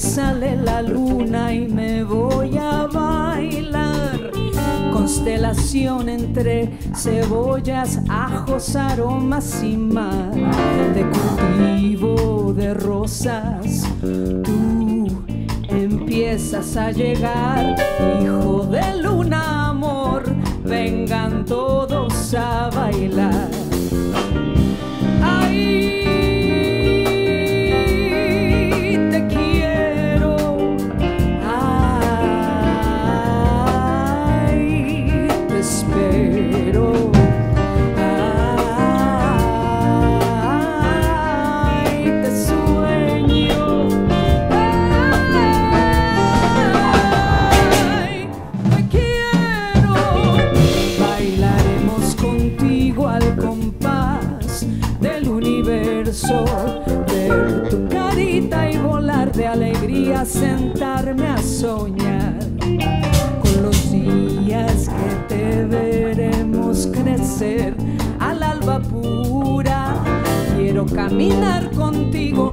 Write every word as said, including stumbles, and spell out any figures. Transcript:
sale la luna y me voy a bailar. Constelación entre cebollas, ajos, aromas y mar. De cultivo de rosas, tú empiezas a llegar. Hijo de luna, amor, vengan todos a bailar. Ver tu carita y volar de alegría, sentarme a soñar con los días que te veremos crecer al alba pura. Quiero caminar contigo.